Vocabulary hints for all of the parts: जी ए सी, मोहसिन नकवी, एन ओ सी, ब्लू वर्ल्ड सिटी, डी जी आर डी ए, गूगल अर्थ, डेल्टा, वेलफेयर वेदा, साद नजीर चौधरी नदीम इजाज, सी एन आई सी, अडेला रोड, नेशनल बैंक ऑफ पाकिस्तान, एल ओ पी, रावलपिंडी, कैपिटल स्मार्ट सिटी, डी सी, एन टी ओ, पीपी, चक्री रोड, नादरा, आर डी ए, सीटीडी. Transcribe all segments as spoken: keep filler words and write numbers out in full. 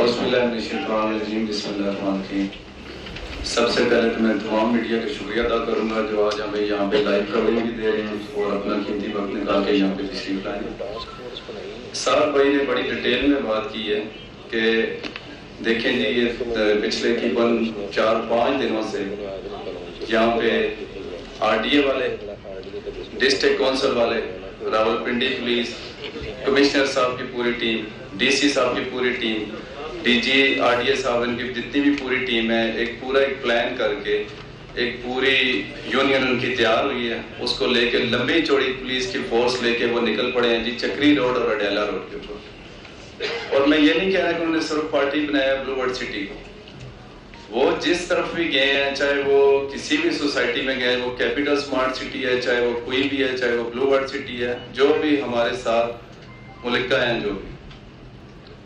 सबसे पहले तो मैं तमाम मीडिया का शुक्रिया अदा करूँगा जो आज हमें यहाँ पे लाइव कवरेज भी दे रहे हैं और अपना कीमती वक्त निकाल के यहाँ पे तशरीफ लाए। साहब भाई ने बड़ी डिटेल में बात की है कि देखें जी ये पिछले करीबन चार पाँच दिनों से यहाँ पे आर डी ए वाले, डिस्ट्रिक्ट कौंसल वाले, रावलपिंडी पुलिस कमिश्नर साहब की पूरी टीम, डी सी साहब की पूरी टीम, डी जी आर डी ए साहब, इनकी जितनी भी पूरी टीम है, एक पूरा एक प्लान करके एक पूरी यूनियन उनकी तैयार हुई है, उसको लेके लंबी चौड़ी पुलिस की फोर्स लेके वो निकल पड़े हैं जी चक्री रोड और अडेला रोड के ऊपर। और मैं ये नहीं कह रहा कि उन्होंने सिर्फ पार्टी बनाया ब्लू वर्ल्ड सिटी को, वो जिस तरफ भी गए हैं, चाहे वो किसी भी सोसाइटी में गए, वो कैपिटल स्मार्ट सिटी है, चाहे वो कोई भी है, चाहे वो ब्लू वर्ल्ड सिटी है, जो भी हमारे साथ मुल्क का है, जो भी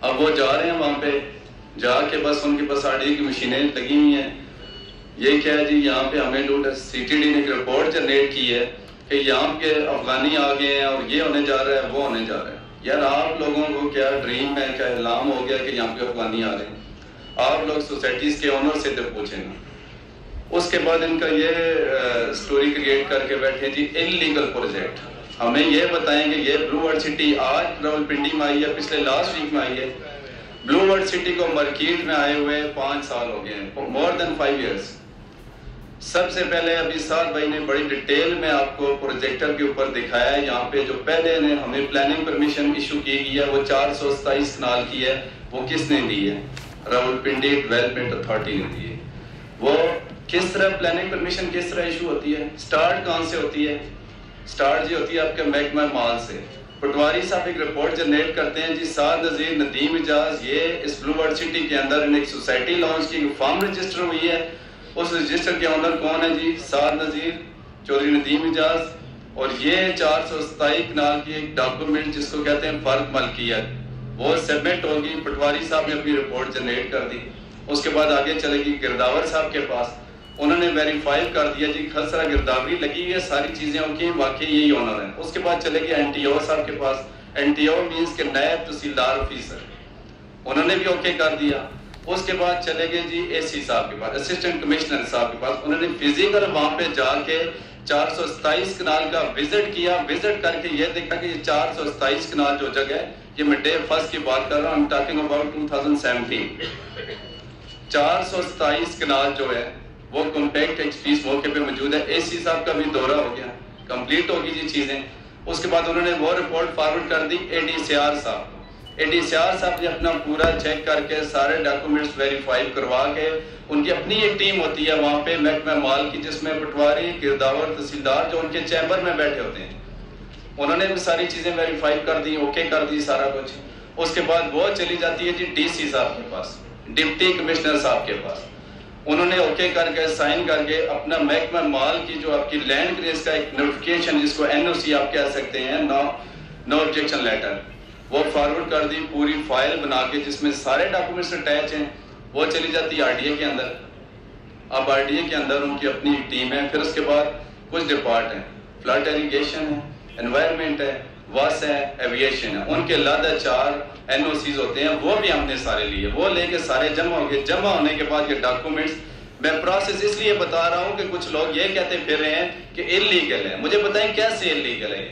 अब वो जा रहे हैं वहाँ पे जाके बस उनके पास आरडीए की मशीनें लगी हुई हैं। ये क्या है जी, यहाँ पे हमें लूट है। सीटीडी ने एक रिपोर्ट जनरेट की है कि यहाँ के अफगानी आ गए हैं और ये होने जा रहा है, वो होने जा रहा है। यार आप लोगों को क्या ड्रीम है, क्या इलाम हो गया कि यहाँ पे अफगानी आ रहे हैं? आप लोग सोसाइटीज के ओनर से तो पूछेंगे। उसके बाद इनका ये स्टोरी क्रिएट करके बैठे जी इलीगल प्रोजेक्ट, हमें ये बताएंगे ये ब्लू वर्ल्ड सिटी आज रावलपिंडी में आई है, पिछले लास्ट वीक में आई है। ब्लू वर्ल्ड सिटी को मार्केट में आए हुए पाँच साल हो गए हैं, मोर देन फाइव इयर्स। सबसे पहले अभी साथ भाई ने बड़ी डिटेल में आपको प्रोजेक्टर के ऊपर दिखाया है, यहाँ पे जो पहले ने हमें प्लानिंग परमिशन इशू की गई है वो चार सौ सताइस कनाल की है। वो किसने दी है? रावलपिंडी डेवलपमेंट अथॉरिटी ने दी है। वो किस तरह प्लानिंग परमिशन किस तरह इशू होती है? स्टार्ट कहाँ से होती है? स्टार्ट जी होती है आपके महकमा माल से। पटवारी साहब एक रिपोर्ट जनरेट करते हैं जी साद नजीर नदीम इजाज, ये इस ब्लू वर्ल्ड सिटी के अंदर एक सोसाइटी लॉन्च की, फॉर्म रजिस्टर हुई है, उस रजिस्टर के ऑनर कौन है जी? साद नजीर चौधरी नदीम इजाज। और ये चार सौ सताईस कनाल की एक डॉक्यूमेंट जिसको कहते हैं फर्क मलकियत, वो सबमिट होगी। पटवारी साहब ने अपनी रिपोर्ट जनरेट कर दी, उसके बाद आगे चलेगी गिरदावर साहब के पास, उन्होंने वेरीफाई कर दिया जी खसरा गिरदावरी लगी हुई है, सारी चीजें होंगी, वाकई यही ऑनर है। उसके बाद चलेगी एन टी ओ साहब के पास, एन टी ओ मीन्स के नायब तहसीलदार ऑफिसर, उन्होंने भी ओके कर दिया। उसके बाद चले गए जी ए सी साहब के पास, असिस्टेंट कमिश्नर साहब के पास, उन्होंने फिजिकल वहाँ पे जाके चार सौ सताइस कनाल का विजिट किया। विजिट करके ये देखा कि ये चार सौ सताइस कनाल जो जगह है, ये मैं डे फर्स्ट की बात कर रहा हूँ, I am talking about two thousand seventeen, चार सौ सताइस कनाल जो है वो कॉम्पैक्ट एक्सपीस मौके पे मौजूद है। ए सी साहब का भी दौरा हो गया, कंप्लीट होगी जी चीजें। उसके बाद उन्होंने वो रिपोर्ट फॉरवर्ड कर दी ए डी सी आर साहब, ए डी सी आर साहब ने अपना पूरा चेक करके सारे डॉक्यूमेंट्स वेरीफाई करवा के, उनकी अपनी एक टीम होती है वहाँ पे महकमा माल की, जिसमें पटवारी, गिरदावर, तहसीलदार जो उनके चैम्बर में बैठे होते हैं, उन्होंने भी सारी चीजें वेरीफाई कर दी, ओके कर दी सारा कुछ। उसके बाद वो चली जाती है जी डी सी साहब के पास, डिप्टी कमिश्नर साहब के पास, उन्होंने ओके करके साइन करके अपना महकमा माल की जो आपकी लैंड क्रेज का एक नोटिफिकेशन जिसको एन ओ सी आप कह सकते हैं, नो ऑब्जेक्शन लेटर, वो फॉरवर्ड कर दी पूरी फाइल बना के, जिसमें सारे डॉक्यूमेंट्स अटैच हैं। वो चली जाती है आरडीए के अंदर। अब आरडीए के अंदर उनकी अपनी टीम है, फिर उसके बाद कुछ डिपार्ट हैं, फ्लड इरीगेशन है, एनवायरनमेंट है, वास है, एविएशन है, उनके लादा चार एनओसीज होते हैं, वो भी हमने सारे लिए, वो लेके सारे जमा हो गए। जमा होने के बाद ये डॉक्यूमेंट्स, मैं प्रोसेस इसलिए बता रहा हूँ कि कुछ लोग ये कहते फिर रहे हैं कि इलीगल है, मुझे बताएं कैसे इलीगल है।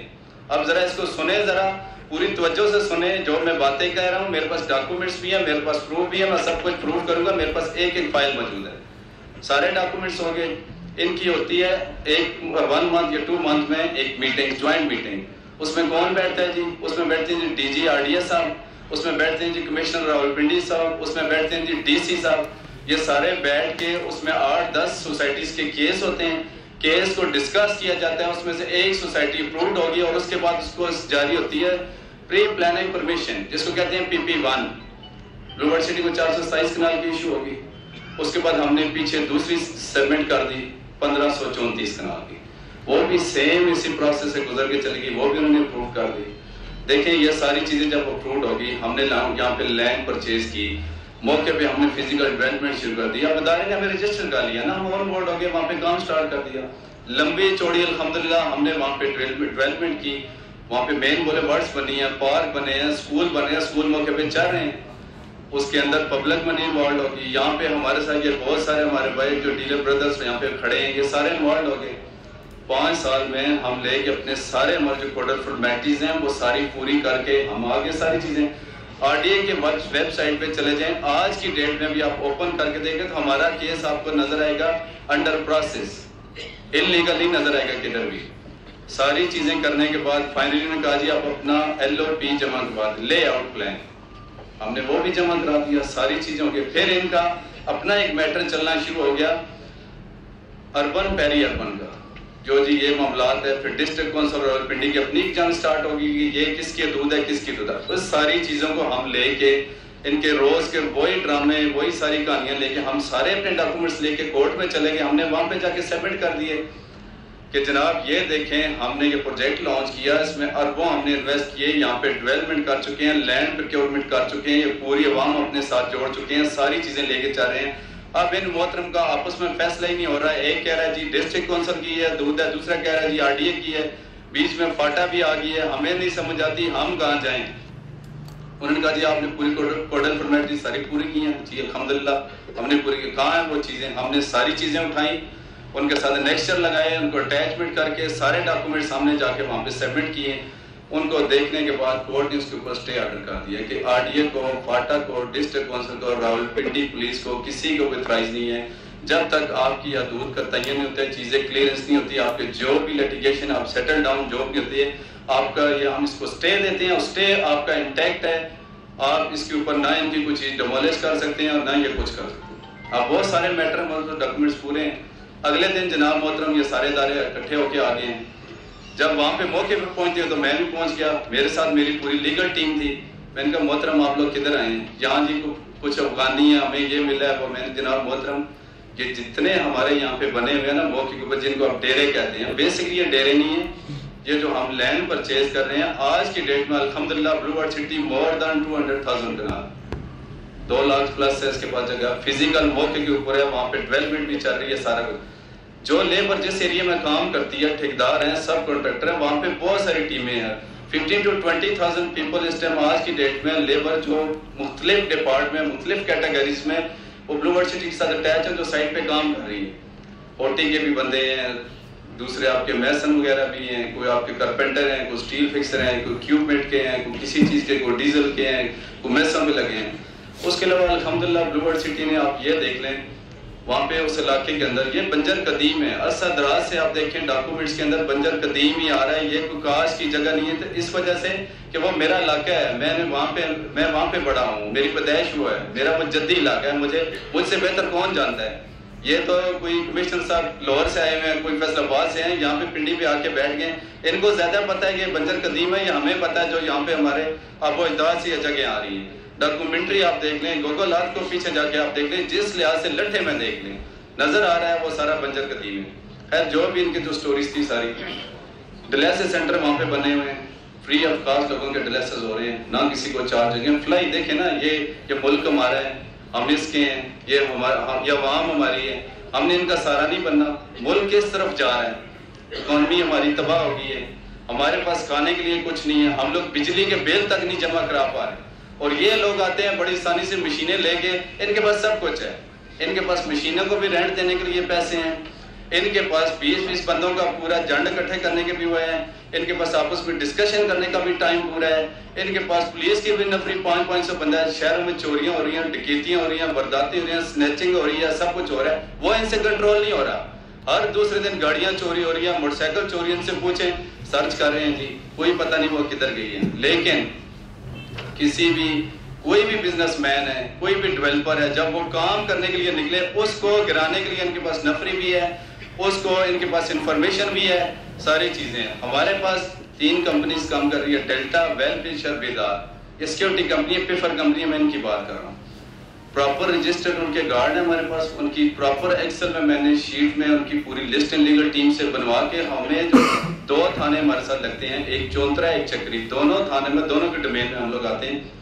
अब जरा इसको सुने, जरा पूरी तवज्जो से सुने जो मैं बातें कह रहा हूँ। मेरे पास डॉक्यूमेंट्स भी है, मेरे पास प्रूफ भी है, मैं सब कुछ प्रूफ करूंगा, मेरे पास एक एक फाइल मौजूद है, सारे डॉक्यूमेंट्स हो गए। इनकी होती है एक वन मंथ या टू मंथ में एक मीटिंग, ज्वाइंट मीटिंग, उसमें कौन बैठता है जी? उसमें बैठते हैं जी डी जी आर डी ए साहब, उसमें बैठते हैं जी कमिश्नर रावलपिंडी साहब, उसमें बैठते हैं जी डी सी साहब। ये सारे बैठ के उसमें आठ दस सोसाइटीज के केस होते हैं, केस को डिस्कस किया जाता है, उसमें से एक सोसाइटी अप्रूव्ड होगी और उसके बाद उसको जारी होती है प्री प्लानिंग परमिशन जिसको कहते हैं पीपी one. ब्लू वर्ल्ड सिटी को चार सौ सताइस कनाल की इशू होगी, उसके बाद हमने पीछे दूसरी सबमिट कर दी पंद्रह सौ चौंतीस कनाल की, वो भी सेम इसी प्रोसेस से गुजर के चलेगी, वो भी उन्होंने अप्रूव कर दी। देखें ये सारी चीजें जब अप्रूव होगी, हमने यहाँ पे लैंड परचेज की, मौके पे हमने फिजिकल डेवलपमेंट शुरू कर दिया, अब इदारे ने हमें रजिस्टर कर लिया ना, हम ऑन बोर्ड हो गए, वहाँ पे काम स्टार्ट कर दिया। लंबी चौड़ी अल्हम्दुलिल्लाह हमने वहाँ पे डेवलपमेंट की, वहाँ पे मेन बोले वर्ड्स बनी है, पार्क बने हैं, स्कूल बने हैं, स्कूल मौके पे चल रहे हैं। उसके अंदर पब्लिक मनी इन्वॉल्व होगी। यहाँ पे हमारे साथ ये बहुत सारे हमारे भाई जो डीलर ब्रदर्स यहाँ पे खड़े हैं, ये सारे इन्वॉल्व हो गए। पाँच साल में हम लेके अपने सारे हमारे जो प्रोडक्ट फॉर्मेलिटीज हैं वो सारी पूरी करके हम आगे सारी चीज़ें आर डी ए के वेबसाइट पे चले जाएं, आज की डेट में भी आप ओपन करके देखें तो हमारा केस आपको नजर आएगा अंडर प्रोसेस, इलीगली नजर आएगा किधर भी। सारी चीजें करने के बाद फाइनली ने कहा जी आप अपना एल ओ पी जमा करवा दें, लेआउट प्लान, हमने वो भी जमा करा दिया, सारी चीजों के। फिर इनका अपना एक मैटर चलना शुरू हो गया अर्बन पेरी अर्बन का, जो जी ये मामलात है। फिर डिस्ट्रिक्ट काउंसिल रावलपिंडी की अपनी एग्जाम स्टार्ट होगी कि ये किसकी दूध है किसकी दूध है। उस सारी चीजों को हम लेके इनके रोज के वही ड्रामे वही सारी कहानियां लेके हम सारे अपने डॉक्यूमेंट्स लेके कोर्ट में चले गए। हमने वहां पे जाके सबमिट कर दिए कि जनाब ये देखें हमने ये प्रोजेक्ट लॉन्च किया, इसमें अरबों हमने इन्वेस्ट किए, यहाँ पे डेवलपमेंट कर चुके हैं, लैंड प्रोक्योरमेंट कर चुके हैं, ये पूरी आवाम अपने साथ जोड़ चुके हैं, सारी चीजें लेके जा रहे हैं। अब इन मोहतरम का आपस में फैसला ही नहीं हो रहा है। एक कह रहा है जी डिस्ट्रिक्ट काउंसिल की है दूध है, दूसरा कह रहा है जी आर डी ए की है, बीच में फाटा भी आ गई है, हमें नहीं समझ आती हम कहाँ जाए। उन्होंने कहा जी आपने पूरी कोडल फॉर्मेलिटी सारी पूरी की है जी, अल्हम्दुलिल्लाह हमने पूरी की। कहाँ है वो चीज़ें? हमने सारी चीज़ें उठाई, उनके साथ नेक्स्चर लगाए, उनको अटैचमेंट करके सारे डॉक्यूमेंट सामने जाके वहाँ पे सबमिट किए। उनको देखने के बाद कोर्ट ने उसके ऊपर स्टे ऑर्डर कर दिया कि आर डी ए को, फाटा को, डिस्ट्रिक्ट काउंसिल को, रावलपिंडी पुलिस को, किसी को ऑथराइज नहीं है जब तक आपकी या दूध का तयन नहीं होता है, चीज़ें क्लियरेंस नहीं होती, आपके जो भी लिटिगेशन आप सेटल डाउन जो भी होती है आपका, ये हम इसको स्टे देते हैं, स्टे आपका इंटैक्ट है, आप इसके ऊपर ना इनकी कुछ चीज डिमोलिश कर सकते हैं और ना ये कुछ कर सकते हैं। आप बहुत सारे मैटर मतलब डॉक्यूमेंट्स पूरे हैं। अगले दिन जनाब मोहतरम ये सारे इदारे इकट्ठे होके आ गए हैं। जब वहाँ पे मौके पर पहुँचते तो मैं भी पहुँच गया, मेरे साथ मेरी पूरी लीगल टीम थी। मैंने कहा मोहतरम आप लोग किधर आए हैं? यहाँ जी कुछ अफगानी है, हमें ये मिला है वो। मैंने जनाब मोहतरम ये जितने हमारे यहाँ पे बने हुए हैं ना मौके के ऊपर, जिनको आप डेरे कहते हैं, बेसिकली ये डेरे नहीं है, ये जो हम लैंड परचेज कर रहे हैं आज की डेट में अल्हम्दुलिल्लाह ब्लू वर्ल्ड सिटी more than two hundred thousand, दो लाख प्लस है इसके पास जगह, फिजिकल मौके के ऊपर है, वहाँ पे डेवलपमेंट भी चल रही है, सारा कुछ। जो लेबर जिस एरिया में काम करती है, ठेकेदार हैं, सब कॉन्ट्रैक्टर हैं, वहाँ पे बहुत सारी टीमें हैं। Fifteen to twenty thousand people इस टाइम आज की डेट में लेबर जो मुख्तलिफ डिपार्टमेंट मुख्तलिफ कैटेगरीज में वो ब्लू वर्ल्ड सिटी के साथ अटैच है, जो साइड पर काम कर रही है। होटल के भी बंदे हैं, दूसरे आपके मैसन वगैरह भी हैं, कोई आपके कारपेंटर हैं, कोई स्टील फिक्सर हैं, कोई क्यूबमेट के हैं, कोई किसी चीज़ के, कोई डीजल के हैं, कोई मैसन में लगे हैं। उसके अलावा अल्हम्दुलिल्लाह ब्लू वर्ल्ड सिटी ने, आप ये देख लें वहाँ पे उस इलाके के अंदर, ये बंजर कदीम है, अरसा दराज से आप देखें डॉक्यूमेंट्स के अंदर बंजर कदीम ही आ रहा है, ये कोई काश की जगह नहीं है। तो इस वजह से कि वो मेरा इलाका है, मैंने वहाँ पे मैं वहाँ पे बड़ा हूँ, मेरी पैदाइश हुआ है, मेरा वो जद्दी इलाका है, मुझे मुझसे बेहतर कौन जानता है। ये तो कोई कमिश्नर साहब लाहौर से आए हुए हैं, कोई फैसलाबाद से हैं, यहाँ पे पिंडी पे आके बैठ गए। इनको ज्यादा पता है कि बंजर कदीम है, या हमें पता है जो यहाँ पे हमारे आबो अजदाद से जगह आ रही है। डॉक्यूमेंट्री आप देख लें, गूगल अर्थ को पीछे जाके आप देख लें, जिस लिहाज से लट्ठे में देख लें नजर आ रहा है वो सारा बंजर कदीम है। खैर जो भी इनकी जो स्टोरीज थी सारी, डिलेसिस सेंटर वहाँ पे बने हुए हैं, फ्री ऑफ कास्ट लोगों के डिलेसिस हो रहे हैं, ना किसी को चार्ज है। फ्लाई देखे ना, ये ये मुल्क हमारा है, हम इसके हैं, ये हमारा हम, ये आवाम हमारी है, हमने इनका सहारा नहीं बनना। मुल्क किस तरफ जा रहा है, इकॉनमी हमारी तबाह हो गई है, हमारे पास खाने के लिए कुछ नहीं है, हम लोग बिजली के बिल तक नहीं जमा करा पा रहे, और ये लोग आते हैं बड़ी आसानी से मशीनें लेके, इनके पास सब कुछ है, इनके पास मशीनों को भी रेंट देने के लिए पैसे हैं, इनके पास बीस बीस बंदों का पूरा झंड इकट्ठे करने के भी हुए हैं, इनके पास आपस में डिस्कशन करने का भी टाइम पूरा है, इनके पास पुलिस की भी नफरी पाँच पाँच सौ बंदा है। शहरों में चोरियां हो रही हैं, डकैतियां हो रही हैं, बर्दाती हो रही हैं, स्नैचिंग हो रही है, सब कुछ हो रहा है, वो इनसे कंट्रोल नहीं हो रहा। हर दूसरे दिन गाड़ियां चोरी हो रही है, मोटरसाइकिल चोरी, इनसे पूछे सर्च कर रहे हैं जी, कोई पता नहीं वो किधर गई है। लेकिन किसी भी कोई भी बिजनेसमैन है, कोई भी डेवलपर है, जब वो काम करने के लिए निकले उसको गिराने के लिए इनके पास नफरी भी है, उसको इनके पास इंफॉर्मेशन भी है, सारी चीजें हैं। हमारे पास तीन कंपनीज काम कर रही है, डेल्टा, वेलफेयर वेदा, सिक्योरिटी कंपनी, पीफर कंपनी, मैं इनकी बात कर रहा हूँ। प्रॉपर रजिस्टर्ड उनके गार्ड है हमारे पास, उनकी प्रॉपर एक्सेल में मैंने शीट में उनकी पूरी लिस्ट एंड लीगल टीम से बनवा के, हमें जो दो थाने हमारे साथ लगते हैं, एक चौंतरा एक चक्री, दोनों थाने में दोनों के डोमेन में हम लोग आते हैं,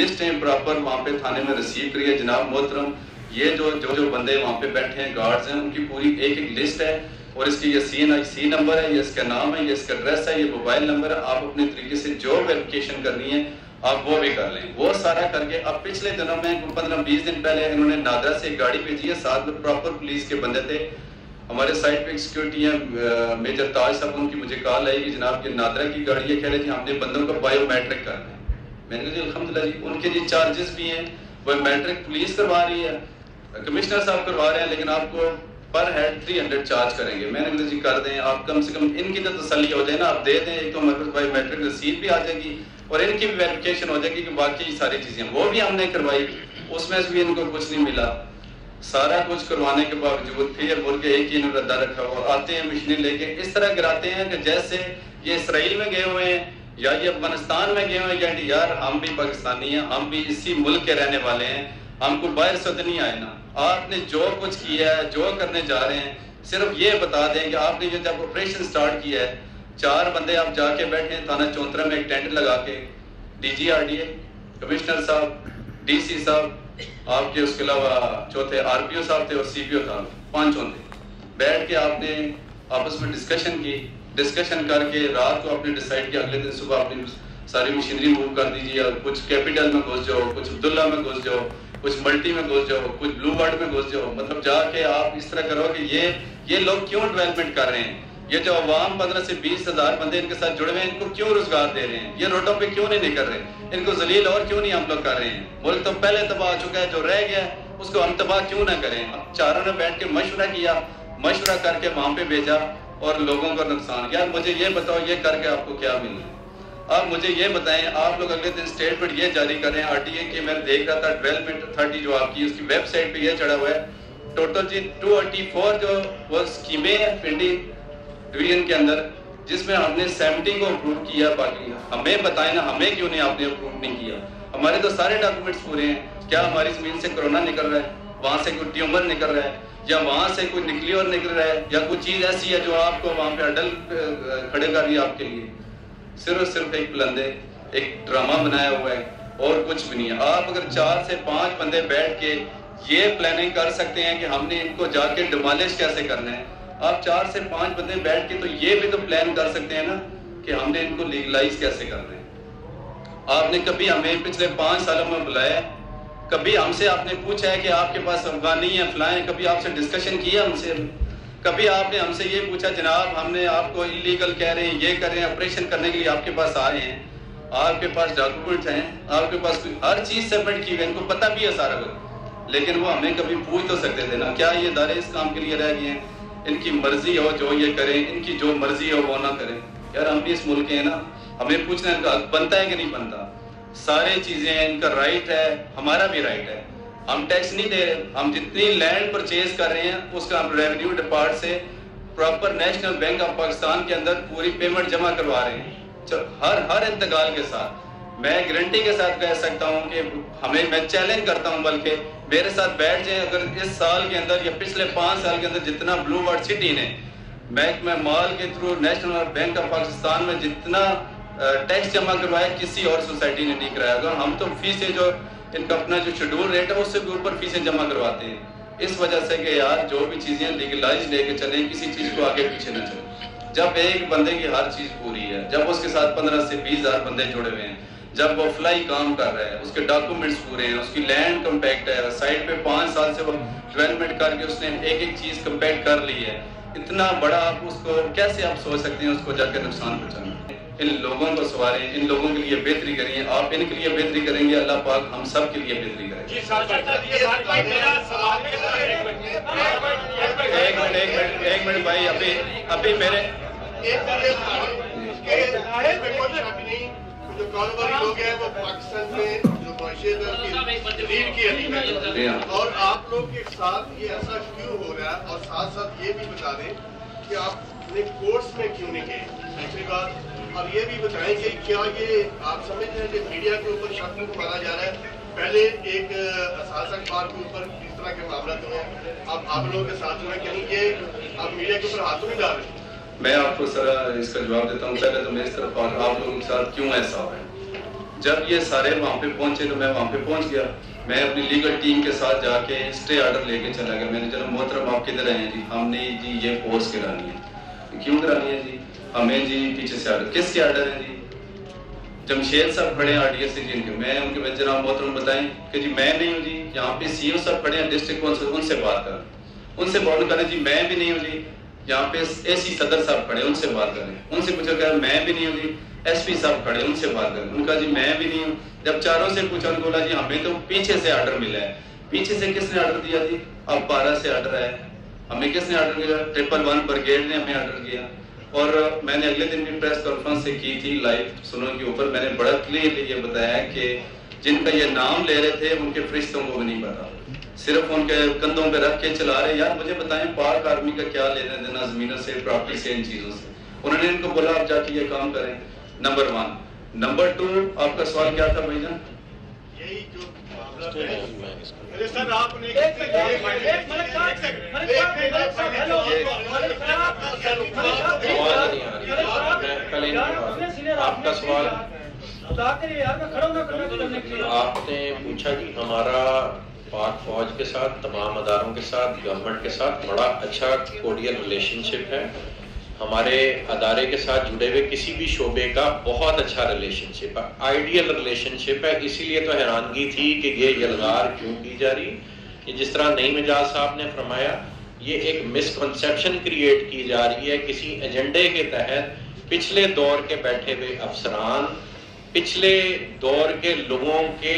लिस्ट है प्रॉपर वहाँ पे थाने में रिसीव करिए। जनाब मोहतरम ये जो जो जो बंदे वहाँ पे बैठे हैं गार्ड्स हैं, उनकी पूरी एक एक लिस्ट है, और इसकी ये सी एन आई सी नंबर है, ये इसका नाम है, ये इसका एड्रेस है, ये मोबाइल नंबर है। आप अपने तरीके से जो वेरिफिकेशन करनी है हम वो भी कर लें। वो सारा करके अब पिछले दिनों में पंद्रह बीस दिन पहले इन्होंने नादरा से गाड़ी भेजी है, साथ में प्रॉपर पुलिस के बंदे थे। हमारे साइड पे सिक्योरिटी है, मेजर ताज साहब, उनकी मुझे कॉल आई कि जनाब के नादरा की गाड़ी है, कह रहे थे हमने बंदों को बायोमेट्रिक करना है। मैंने जी अल्हम्दुलिल्लाह जी उनके जी चार्जेस भी हैं, बायोमेट्रिक पुलिस करवा रही है, कमिश्नर साहब करवा रहे हैं, लेकिन आपको पर हेड थ्री हंड्रेड चार्ज करेंगे। मैंने जी कर दें आप, कम से कम इनकी तो तसल्ली हो जाए ना, आप दे दें, एक तो हमारे पास बायोमेट्रिक रसीद भी आ जाएगी और इनकी भी वेरिफिकेशन हो जाएगी कि बाकी सारी चीज़ें वो भी हमने करवाई, उसमें से भी इनको कुछ नहीं मिला। सारा कुछ करवाने के बावजूद फिर बोल के एक ही इन्होंने रद्दा रखा हुआ, आते हैं मशीनें लेके इस तरह गिराते हैं कि जैसे ये इसराइल में गए हुए हैं या ये अफगानिस्तान में गए हुए हैं, या यार हम भी पाकिस्तानी हैं, हम भी इसी मुल्क के रहने वाले हैं, हमको बाहर से तो नहीं आए ना। आपने जो कुछ किया है, जो करने जा रहे हैं, सिर्फ ये बता दें कि आपने ये जब ऑपरेशन स्टार्ट किया है, चार बंदे आप जाके बैठे हैं थाना चौंतरा में एक टेंट लगा के, डी जी आर डी ए commissioner साहब, डी सी साहब आपके, उसके अलावा चौथे आर पी ओ साहब थे और सी पी ओ साहब, पाँचों थे, बैठ के आपने आपस में डिस्कशन की। डिस्कशन करके रात को आपने डिसाइड किया अगले दिन सुबह आपने सारी मशीनरी मूव कर दीजिए, कुछ कैपिटल में घुस जाओ, कुछ अब्दुल्ला में घुस जाओ, कुछ मल्टी में घुस जाओ, कुछ ब्लू वर्ल्ड में घुस जाओ, मतलब जाके आप इस तरह करो कि ये ये लोग क्यों डेवलपमेंट कर रहे हैं, ये जो अवाम पंद्रह से बीस हजार बंदे इनके साथ जुड़े हुए हैं, इनको क्यों रोजगार दे रहे हैं, ये रोडों पे क्यों नहीं निकल रहे, इनको जलील और क्यों नहीं हम लोग कर रहे हैं, मुल्क तो पहले तबाह हो चुका है, जो रह गया है उसको हम तबाह क्यों ना करें। अब चारों ने बैठ के मशवरा किया, मशवरा करके वहाँ पे भेजा और लोगों का नुकसान किया। मुझे ये बताओ ये करके आपको क्या मिला है? आप मुझे ये बताएं, आप लोग अगले दिन स्टेटमेंट ये जारी कर रहे हैं आर डी ए के, मैं देख रहा था डेवलपमेंट अथॉरिटी जो आपकी उसकी वेबसाइट पे ये चढ़ा हुआ है, टोटल जी दो सौ चौरासी जो वो स्कीमें हैं पिंडी डिवीजन के अंदर, जिसमें हमने सत्तर को अप्रूव किया, बाकी हमें बताएं ना हमें क्यों नहीं आपने अप्रूव नहीं किया। हमारे तो सारे डॉक्यूमेंट्स पूरे हैं, क्या हमारी जमीन से कोरोना निकल रहा है, वहाँ से कोई ट्यूमर निकल रहा है, या वहाँ से कोई निकली और निकल रहा है, या कोई चीज़ ऐसी है जो आपको वहाँ पे अडल खड़े कर रही है आपके लिए। सिर्फ सिर्फ एक बुलंदे एक ड्रामा बनाया हुआ है और कुछ भी नहीं है। आप अगर चार से पांच बंदे बैठ के ये प्लानिंग कर सकते हैं कि हमने इनको जाके डिमोलिश कैसे करना है, आप चार से पांच बंदे बैठ के तो ये भी तो प्लान कर सकते हैं ना कि हमने इनको लीगलाइज कैसे करना है। आपने कभी हमें पिछले पांच सालों में बुलाया, कभी हमसे आपने पूछा है कि आपके पास अफगानी है फलाएं, कभी आपसे डिस्कशन किया हमसे, कभी आपने हमसे ये पूछा जनाब हमने आपको इलीगल कह रहे हैं, ये कर रहे हैं, ऑपरेशन करने के लिए आपके पास आ रहे हैं, आपके पास डॉक्यूमेंट हैं, आपके पास हर चीज़ सबमिट की हुई है, इनको पता भी है सारा कुछ, लेकिन वो हमें कभी पूछ तो सकते थे ना। क्या ये इदारे इस काम के लिए रह गए हैं, इनकी मर्जी हो जो ये करें, इनकी जो मर्जी हो वो ना करें। यार हम भी इस मुल्क के हैं ना, हमें पूछना इनका हक बनता है कि नहीं बनता, सारी चीज़ें इनका राइट है, हमारा भी राइट है। हम टैक्स नहीं दे रहे, हम जितनी लैंड परचेज कर रहे हैं उसका हम रेवेन्यू डिपार्ट से proper नेशनल बैंक ऑफ पाकिस्तान के अंदर पूरी पेमेंट जमा करवा रहे हैं, हर हर इंतकाल के साथ। मैं गारंटी के साथ कह सकता हूं कि हमें, मैं चैलेंज करता हूं बल्कि, मेरे साथ बैठ जाए अगर इस साल के अंदर या पिछले पाँच साल के अंदर जितना ब्लू वर्ल्ड सिटी ने बैंक में माल के through नेशनल बैंक ऑफ पाकिस्तान में जितना टैक्स जमा करवाया किसी और सोसाइटी ने नहीं कराया होगा। हम तो फीस से जो इनका अपना जो शेड्यूल रेट है उससे भी ऊपर फीसें जमा करवाते हैं, इस वजह से कि यार जो भी चीज़ें लीगलाइज लेके चले, किसी चीज़ को आगे पीछे न चले। जब एक बंदे की हर चीज़ पूरी है, जब उसके साथ पंद्रह से बीस हज़ार बंदे जुड़े हुए हैं, जब वो फ्लाई काम कर रहा है, उसके डॉक्यूमेंट्स पूरे हैं, उसकी लैंड कम्पैक्ट है, साइड पे पाँच साल से वो डेवलपमेंट करके उसने एक एक चीज़ कम्पैक्ट कर ली है, इतना बड़ा आप उसको कैसे आप सोच सकते हैं उसको जाकर नुकसान पहुँचाना। इन लोगों को सवारें, इन लोगों के लिए बेहतरी करिए, आप इनके लिए बेहतरी करेंगे, अल्लाह पाक हम सब के लिए बेहतरी करेंगे। एक मिनट एक मिनट एक मिनट भाई, अभी अभी मेरे और आप लोग के साथ ये ऐसा क्यों हो रहा है, और साथ साथ ये भी बता दें कि आपने कोर्स में क्यों नहीं गए दूसरी बात, और ये भी बताएं कि क्या ये आप समझ रहे हैं कि मीडिया के ऊपर शक माना जा रहा है। पहले एक असासन पार्क के ऊपर इस तरह के मामला हुए, अब आप लोगों के साथ में कहीं ये आप मीडिया के ऊपर हाथ नहीं डाल रहे। मैं आपको सर इसका जवाब देता हूँ, पहले तो मेरी तरफ आप लोगों के साथ क्यों ऐसा हो रहा है। जब ये सारे वहाँ पे पहुँचे तो मैं वहाँ पे पहुँच गया, मैं अपनी लीगल टीम के साथ जाके स्टे ऑर्डर लेके चला गया। मैंने चलो मोहतरम आप किधर आए हैं जी, हमने जी ये पोस्ट करानी है। क्यों करानी है जी, हमें जी पीछे से ऑर्डर, किसके ऑर्डर है जी, जमशेद साहब खड़े हैं आर डी ए से जिनके, मैं उनके बच्चे नाम मोहतरम बताएं कि जी मैं नहीं हूँ जी, यहाँ पे सी ओ साहब खड़े हैं डिस्ट्रिक्ट काउंसिल, उनसे बात करें, उनसे बात करें जी मैं भी नहीं हूँ जी, यहाँ पे ए सी सदर साहब खड़े उनसे बात करें, उनसे पूछा कर मैं भी नहीं हूँ जी, एस पी साहब खड़े उनसे बात करें, उनका जी मैं भी नहीं हूँ। जब चारों से पूछा उनको बोला जी हमें तो पीछे से ऑर्डर मिला है, पीछे से किसने ऑर्डर दिया जी, अब बारह से ऑर्डर आया, हमें किसने ऑर्डर किया, ट्रिपल वन ब्रिगेड ने हमें ऑर्डर किया। और मैंने अगले दिन भी प्रेस कॉन्फ्रेंस से की थी लाइव सुनो के ऊपर, मैंने बड़ा क्लियर ये बताया कि जिनका ये नाम ले रहे थे उनके फरिश्तों को भी नहीं पता, सिर्फ उनके कंधों पे रख के चला रहे। यार मुझे बताएं पाक आर्मी का क्या लेना देना जमीनों से, प्रॉपर्टी से, इन चीज़ों से। उन्होंने इनको बोला आप जाके ये काम करें, नंबर वन। नंबर टू, आपका सवाल क्या था भाईजान? यही जो आपका सवाल आपने पूछा कि हमारा पाक फौज के साथ, तमाम अदारों के साथ, गवर्नमेंट के साथ बड़ा अच्छा कोडियल रिलेशनशिप है। हमारे अदारे के साथ जुड़े हुए किसी भी शोबे का बहुत अच्छा रिलेशनशिप है, आइडियल रिलेशनशिप है। इसीलिए तो हैरानगी थी कि ये यलगार क्यों की जा रही। ये जिस तरह नई मिजाज साहब ने फरमाया, ये एक मिसकंसेप्शन क्रिएट की जा रही है किसी एजेंडे के तहत। पिछले दौर के बैठे हुए अफसरान, पिछले दौर के लोगों के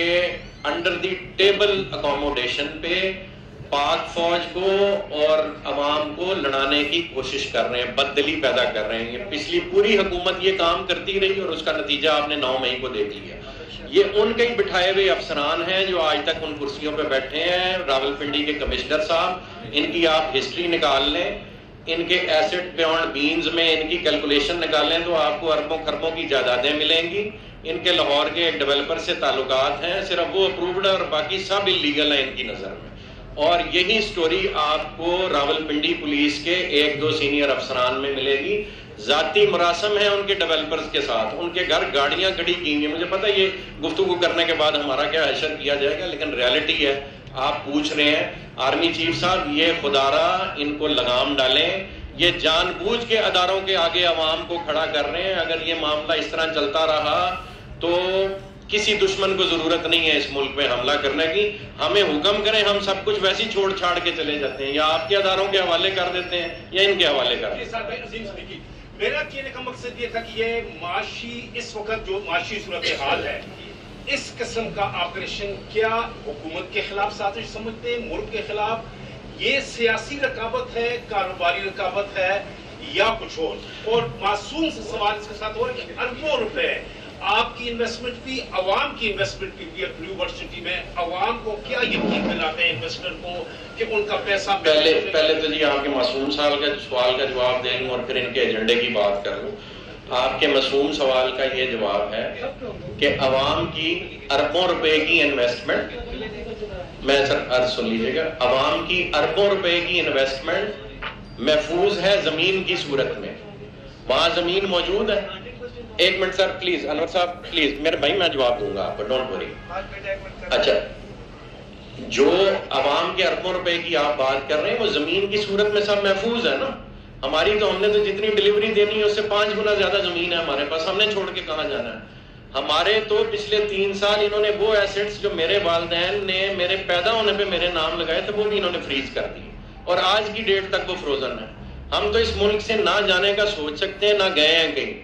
अंडर दी टेबल अकोमोडेशन पे पाक फौज को और अवाम को लड़ाने की कोशिश कर रहे हैं, बददली पैदा कर रहे हैं। ये पिछली पूरी हुकूमत ये काम करती रही और उसका नतीजा आपने नौ मई को देख लिया। ये उनके ही बिठाए हुए अफसरान हैं जो आज तक उन कुर्सियों पे बैठे हैं। रावलपिंडी के कमिश्नर साहब, इनकी आप हिस्ट्री निकाल लें, इनके एसेट बियॉन्ड बीन्स में इनकी कैलकुलेशन निकालें तो आपको अरबों खरबों की जायदादें मिलेंगी। इनके लाहौर के एक डेवलपर से ताल्लुकात हैं, सिर्फ वो अप्रूव्ड है और बाकी सब इलीगल है इनकी नज़र में। और यही स्टोरी आपको रावलपिंडी पुलिस के एक दो सीनियर अफसरान में मिलेगी। जाती मुरासम है उनके डेवलपर्स के साथ, उनके घर गाड़ियां खड़ी की हुई। मुझे पता है ये गुफ्तगू करने के बाद हमारा क्या हशर किया जाएगा, लेकिन रियलिटी है। आप पूछ रहे हैं आर्मी चीफ साहब, ये खुदारा इनको लगाम डालें। ये जानबूझ के अदारों के आगे आवाम को खड़ा कर रहे हैं। अगर ये मामला इस तरह चलता रहा तो किसी दुश्मन को जरूरत नहीं है इस मुल्क में हमला करने की। हमें हुक्म करें, हम सब कुछ वैसे ही छोड़ छाड़ के चले जाते हैं, या आपके अदारों के हवाले कर देते हैं या इनके हवाले कर देते हैं। मेरा कहने का मकसद ये था कि ये माशी, इस वक्त जो माशी सूरत हाल है, इस किस्म का ऑपरेशन क्या हुकूमत के खिलाफ साजिश समझते हैं, मुल्क के खिलाफ? ये सियासी रकाबत है, कारोबारी रकाबत है या कुछ और? और मासूम से सवाल इसके साथ हो रहे हैं कि अरबों रुपए आपकी इन्वेस्टमेंट भी, अवाम की इन्वेस्टमेंट भी हुई है ब्लू वर्ल्ड सिटी में। अवाम को क्या यकीन दिलाते हैं इन्वेस्टर को कि उनका पैसा? पहले पहले तो जी आपके मासूम साल का सवाल का जवाब दे लूँ और फिर इनके एजेंडे की बात कर लूँ। आपके मासूम सवाल का ये जवाब है कि अवाम की अरबों रुपए की इन्वेस्टमेंट, मैं सर अर्ज सुन लीजिएगा, अवाम की अरबों रुपए की इन्वेस्टमेंट महफूज है जमीन की सूरत में। वहाँ जमीन मौजूद है। एक मिनट सर प्लीज, अनवर साहब प्लीज, मेरे भाई मैं जवाब दूंगा आपको, डोंट वरी। अच्छा, जो अवाम के अरबों रुपए की आप बात कर रहे हैं वो जमीन की सूरत में सब महफूज है ना। हमारी तो, हमने तो जितनी डिलीवरी देनी है उससे पांच गुना ज्यादा जमीन है हमारे पास, हमने छोड़ के कहाँ जाना है। हमारे तो पिछले तीन साल इन्होंने वो एसेट्स जो मेरे वालदैन ने मेरे पैदा होने पर मेरे नाम लगाए थे वो भी इन्होंने फ्रीज कर दिए और आज की डेट तक वो फ्रोजन है। हम तो इस मुल्क से ना जाने का सोच सकते हैं, ना गए हैं कहीं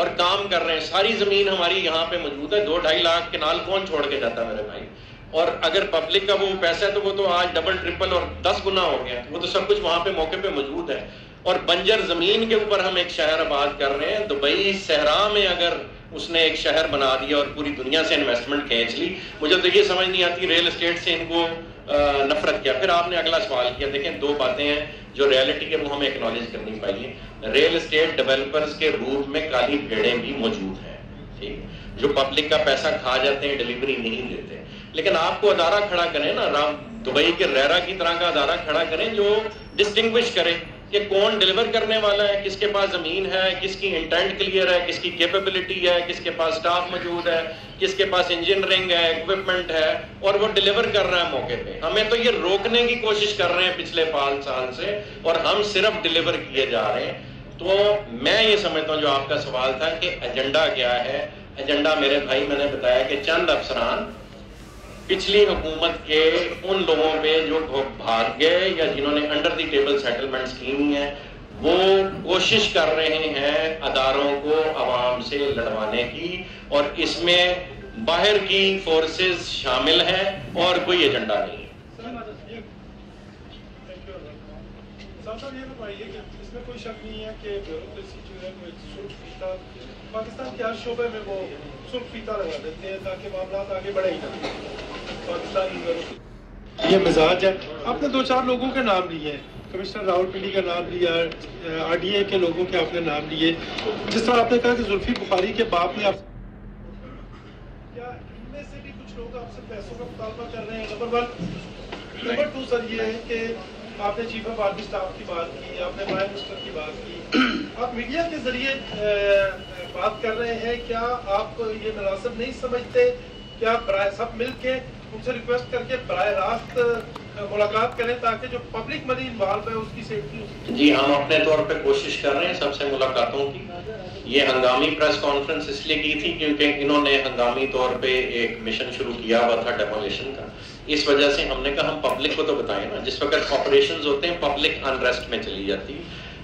और काम कर रहे हैं। सारी जमीन हमारी यहाँ पे मौजूद है, दो ढाई लाख कनाल कौन छोड़ के जाता मेरे भाई। और अगर पब्लिक का वो पैसा है तो वो तो आज डबल ट्रिपल और दस गुना हो गया, वो तो सब कुछ वहाँ पे मौके पे मौजूद है। और बंजर जमीन के ऊपर हम एक शहर आबाद कर रहे हैं। दुबई सहरा में अगर उसने एक शहर बना दिया और पूरी दुनिया से इन्वेस्टमेंट खींच ली। मुझे तो ये समझ नहीं आती रियल एस्टेट से इनको नफरत किया। फिर आपने अगला सवाल किया। देखें, दो बातें हैं जो रियलिटी के वो हमें एक्नॉलेज करनी चाहिए। रियल एस्टेट डेवलपर्स के रूप में काली भेड़ें भी मौजूद हैं, ठीक, जो पब्लिक का पैसा खा जाते हैं, डिलीवरी नहीं देते। लेकिन आपको अदारा खड़ा करें ना, राम दुबई के रेरा की तरह का अदारा खड़ा करें जो डिस्टिंग्विश करे कि कौन डिलीवर करने वाला है, किसके पास जमीन है, किसकी इंटेंट क्लियर है, किसकी कैपेबिलिटी है, किसके पास स्टाफ मौजूद है, किसके पास इंजीनियरिंग है, इक्विपमेंट है और वो डिलीवर कर रहा है मौके पे। हमें तो ये रोकने की कोशिश कर रहे हैं पिछले पाँच साल से और हम सिर्फ डिलीवर किए जा रहे हैं। तो मैं ये समझता हूँ जो आपका सवाल था कि एजेंडा क्या है, एजेंडा मेरे भाई मैंने बताया कि चंद अफसरान पिछली हुकूमत के उन लोगों पे जो भाग गए या जिन्होंने under the table settlement scheme है वो कोशिश कर रहे हैं अदारों को आवाम से लड़वाने की, और इसमें बाहर की फोर्सेस शामिल हैं और कोई एजेंडा नहीं है। साहब ये बताइए कि इसमें कोई शक नहीं है कि ब्यूरोक्रेसी जो है वो सुर्ख फीता पाकिस्तान के हर शोबे में वो सुर्ख फीता लगा देते हैं ताकि मामला आगे बढ़े ही ना। पाकिस्तान ये मिजाज है। आपने दो चार लोगों के नाम लिए हैं, कमिश्नर रावलपिंडी का नाम लिया, आर डी ए के लोगों के आपने नाम लिए, जिस तरह आपने कहा कि जुल्फी बुखारी के बाप ने आप... क्या इनमें से भी कुछ लोग आपसे पैसों का मुतालबा कर रहे हैं? Number one. Number two sir ये है कि आपने चीफ ऑफ आर्मी स्टाफ की बात की, आपने प्राइम मिनिस्टर की बात की, आप मीडिया के जरिए बात कर रहे हैं, क्या आप ये मुनासिब नहीं समझते? क्या बराए सब मिल के उनसे रिक्वेस्ट करके बराए रास्त मुलाकात करें ताकि जो पब्लिक मनी इन्वॉल्व है उसकी सेफ्टी? जी हम अपने तौर पे कोशिश कर रहे हैं सबसे मुलाकातों की। ये हंगामी प्रेस कॉन्फ्रेंस इसलिए की थी क्योंकि इन्होंने हंगामी तौर पे एक मिशन शुरू किया हुआ था डेमोलिशन का, इस वजह से हमने कहा हम पब्लिक को तो बताएं ना। जिस वक्त ऑपरेशन होते हैं पब्लिक अनरेस्ट में चली जाती,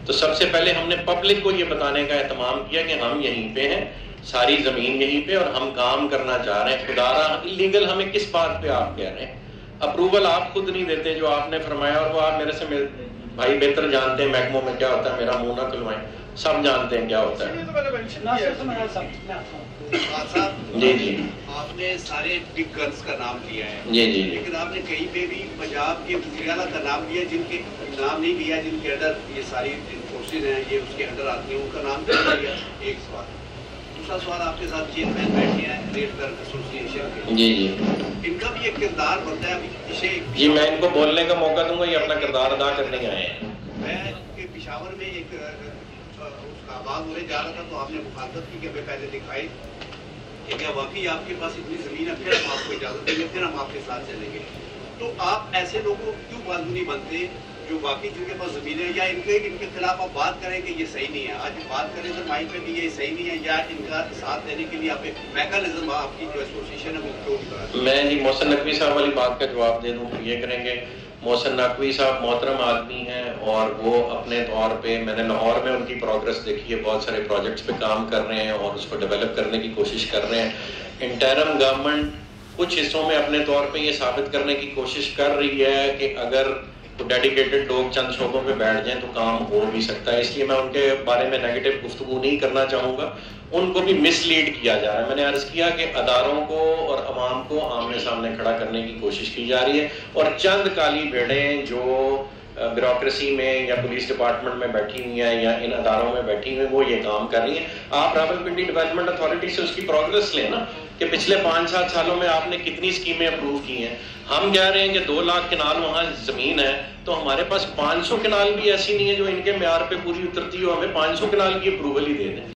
तो सबसे पहले हमने पब्लिक को ये बताने का एहतमाम किया कि हम यहीं पे हैं, सारी जमीन यहीं पे, और हम काम करना चाह रहे हैं। खुदारा इलीगल हमें किस बात पे आप कह रहे हैं? अप्रूवल आप खुद नहीं देते जो आपने फरमाया, और वो आप मेरे से मेरे भाई बेहतर जानते हैं महकमों में क्या होता है, मेरा मुंह ना खुलवाएं, सब जानते हैं क्या होता है। जी जी आपने सारे बिग गर्ल्स का नाम लिया है, जी जी, लेकिन आपने कहीं पे भी पंजाब के वज़ीर-ए-आला का नाम लिया जिनके नाम नहीं लिया, जिनके अंडर ये सारी फोर्सेज हैं, ये उसके अंडर आती है, उनका नाम नहीं लिया। एक सवाल। दूसरा सवाल आपके साथ चीफ में बैठे हैं ट्रेडर एसोसिएशन के, जी जी, इनका भी एक किरदार बनता है। अभी जी मैं इनको बोलने का मौका दूंगा, ये अपना किरदार अदा करने आए हैं। मैं के पिशावर में एक उसका आवाज होने जा रहा था तो आपने मुखालफत की कि मैं पहले दिखाई कि क्या वाकई आपके पास इतनी ज़मीन है, फिर हम आपको इजाज़त देंगे, फिर हम आपके साथ चलेंगे। तो आप ऐसे लोगों को क्यों बाजू नहीं बनते जो बाकी जिनके पास जमीन है, या इनके इनके खिलाफ आप बात करें कि ये सही नहीं है? आज बात करें तो माइक पे भी ये सही नहीं है, या इनका साथ देने के लिए आप एक मैकेनिज्म आपकी जो एसोसिएशन है वो क्यों? मैं जी मोहसिन नकवी साहब वाली बात का जवाब दे दूँ, ये करेंगे। मोहसिन नकवी साहब मोहतरम आदमी हैं और वो अपने तौर पे, मैंने लाहौर में उनकी प्रोग्रेस देखी है, बहुत सारे प्रोजेक्ट्स पे काम कर रहे हैं और उसको डेवलप करने की कोशिश कर रहे हैं। इंटरम गवर्नमेंट कुछ हिस्सों में अपने तौर पर ये साबित करने की कोशिश कर रही है कि अगर तो डेडिकेटेड लोग चंद शोबों पे बैठ जाएं तो काम हो भी सकता है, इसलिए मैं उनके बारे में नेगेटिव गुफ्तगू नहीं करना चाहूँगा। उनको भी मिसलीड किया जा रहा है। मैंने अर्ज़ किया कि अदारों को और आवाम को आमने सामने खड़ा करने की कोशिश की जा रही है, और चंद काली भेड़ें जो ब्यूरोक्रेसी में या पुलिस डिपार्टमेंट में बैठी हुई हैं या इन अदारों में बैठी हुई हैं वो ये काम कर रही हैं। आप रावलपिंडी डेवलपमेंट अथॉरिटी से उसकी प्रोग्रेस लें ना कि पिछले पाँच सात सालों में आपने कितनी स्कीमें अप्रूव की हैं। हम कह रहे हैं कि दो लाख किनाल वहाँ ज़मीन है, तो हमारे पास पाँच सौ किनाल भी ऐसी नहीं है जो इनके म्यार पे पूरी उतरती हो, हमें पाँच सौ किनाल की अप्रूवल ही दे दें।